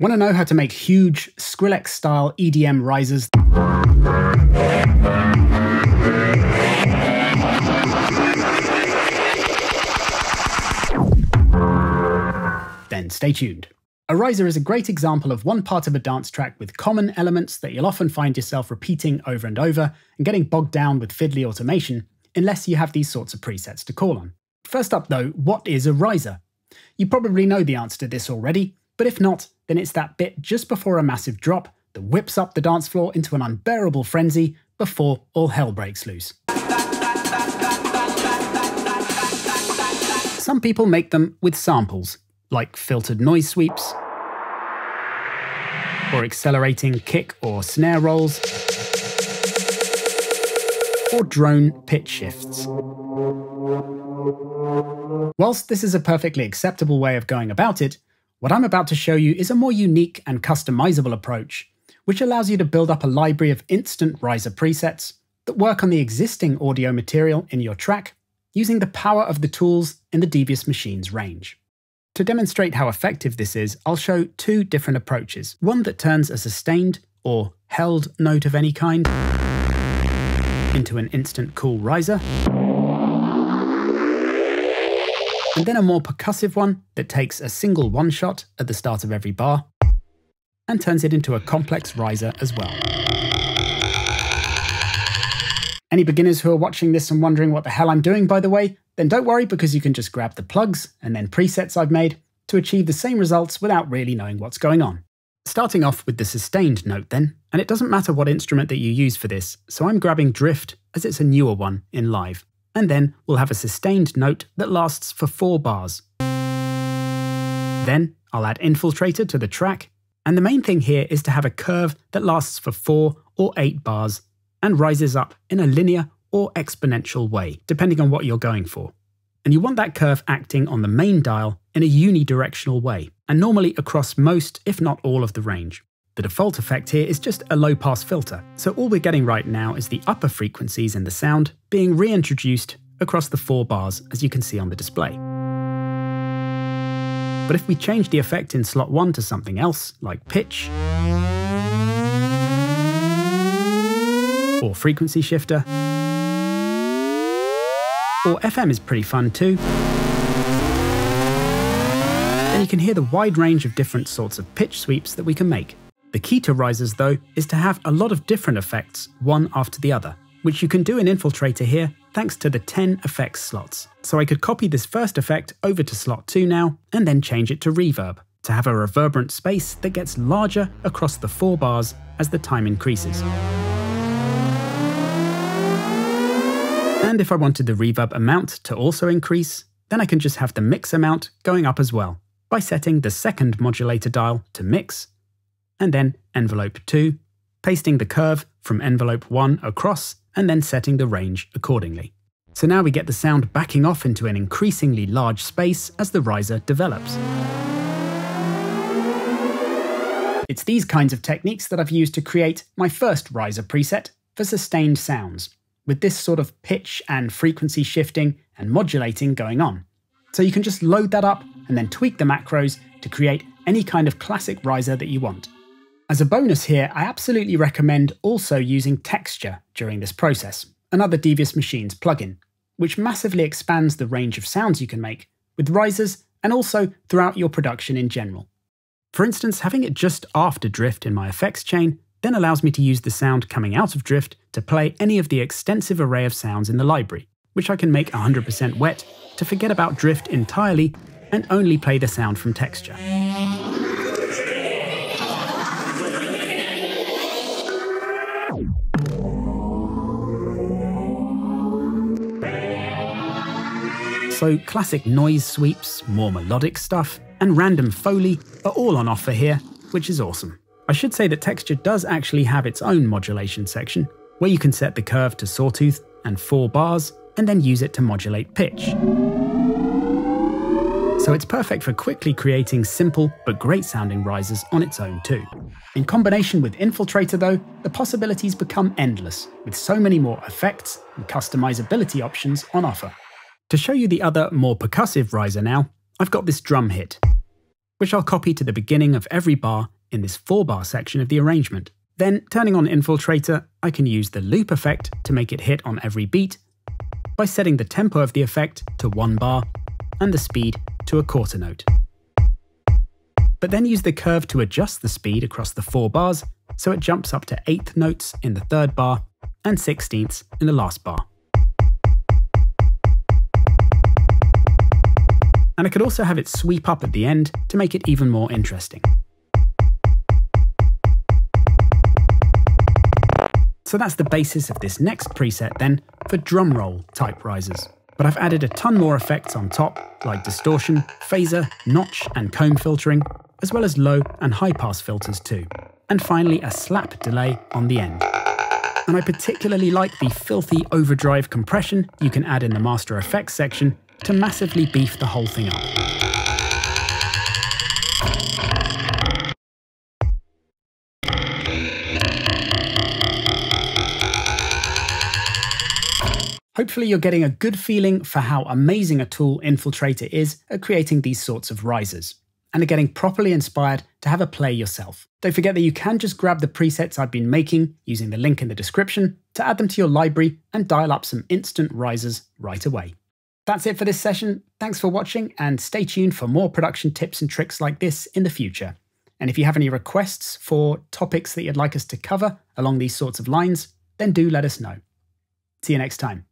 Want to know how to make huge Skrillex-style EDM risers? Then stay tuned. A riser is a great example of one part of a dance track with common elements that you'll often find yourself repeating over and over and getting bogged down with fiddly automation, unless you have these sorts of presets to call on. First up though, what is a riser? You probably know the answer to this already, but if not, then it's that bit just before a massive drop that whips up the dance floor into an unbearable frenzy before all hell breaks loose. Some people make them with samples, like filtered noise sweeps, or accelerating kick or snare rolls, or drone pitch shifts. Whilst this is a perfectly acceptable way of going about it, what I'm about to show you is a more unique and customizable approach, which allows you to build up a library of instant riser presets that work on the existing audio material in your track using the power of the tools in the Devious Machines range. To demonstrate how effective this is, I'll show two different approaches, one that turns a sustained or held note of any kind into an instant cool riser, and then a more percussive one that takes a single one-shot at the start of every bar and turns it into a complex riser as well. Any beginners who are watching this and wondering what the hell I'm doing, by the way, then don't worry, because you can just grab the plugs and then presets I've made to achieve the same results without really knowing what's going on. Starting off with the sustained note then, and it doesn't matter what instrument that you use for this, so I'm grabbing Drift as it's a newer one in live. And then we'll have a sustained note that lasts for 4 bars. Then I'll add Infiltrator to the track, and the main thing here is to have a curve that lasts for 4 or 8 bars and rises up in a linear or exponential way, depending on what you're going for. And you want that curve acting on the main dial in a unidirectional way, and normally across most, if not all, of the range. The default effect here is just a low-pass filter, so all we're getting right now is the upper frequencies in the sound being reintroduced across the 4 bars, as you can see on the display. But if we change the effect in slot 1 to something else, like pitch, or frequency shifter, or FM is pretty fun too, then you can hear the wide range of different sorts of pitch sweeps that we can make. The key to risers, though, is to have a lot of different effects, one after the other, which you can do in Infiltrator here, thanks to the 10 effects slots. So I could copy this first effect over to slot 2 now, and then change it to reverb, to have a reverberant space that gets larger across the 4 bars as the time increases. And if I wanted the reverb amount to also increase, then I can just have the mix amount going up as well, by setting the second modulator dial to mix, and then envelope 2, pasting the curve from envelope 1 across, and then setting the range accordingly. So now we get the sound backing off into an increasingly large space as the riser develops. It's these kinds of techniques that I've used to create my first riser preset for sustained sounds, with this sort of pitch and frequency shifting and modulating going on. So you can just load that up and then tweak the macros to create any kind of classic riser that you want. As a bonus here, I absolutely recommend also using Texture during this process, another Devious Machines plugin, which massively expands the range of sounds you can make with risers and also throughout your production in general. For instance, having it just after Drift in my effects chain then allows me to use the sound coming out of Drift to play any of the extensive array of sounds in the library, which I can make 100% wet to forget about Drift entirely and only play the sound from Texture. So classic noise sweeps, more melodic stuff, and random Foley are all on offer here, which is awesome. I should say that Texture does actually have its own modulation section, where you can set the curve to sawtooth and 4 bars, and then use it to modulate pitch. So it's perfect for quickly creating simple but great sounding risers on its own too. In combination with Infiltrator though, the possibilities become endless, with so many more effects and customizability options on offer. To show you the other, more percussive riser now, I've got this drum hit. which I'll copy to the beginning of every bar in this 4-bar section of the arrangement. Then, turning on Infiltrator, I can use the loop effect to make it hit on every beat by setting the tempo of the effect to 1 bar and the speed to a quarter note. But then use the curve to adjust the speed across the 4 bars so it jumps up to 8th notes in the 3rd bar and 16ths in the last bar. And I could also have it sweep up at the end to make it even more interesting. So that's the basis of this next preset then, for drum roll type risers. But I've added a ton more effects on top, like distortion, phaser, notch and comb filtering, as well as low and high pass filters too. And finally a slap delay on the end. And I particularly like the filthy overdrive compression you can add in the master effects section to massively beef the whole thing up. Hopefully you're getting a good feeling for how amazing a tool Infiltrator is at creating these sorts of risers, and are getting properly inspired to have a play yourself. Don't forget that you can just grab the presets I've been making using the link in the description to add them to your library and dial up some instant risers right away. That's it for this session. Thanks for watching and stay tuned for more production tips and tricks like this in the future. And if you have any requests for topics that you'd like us to cover along these sorts of lines, then do let us know. See you next time.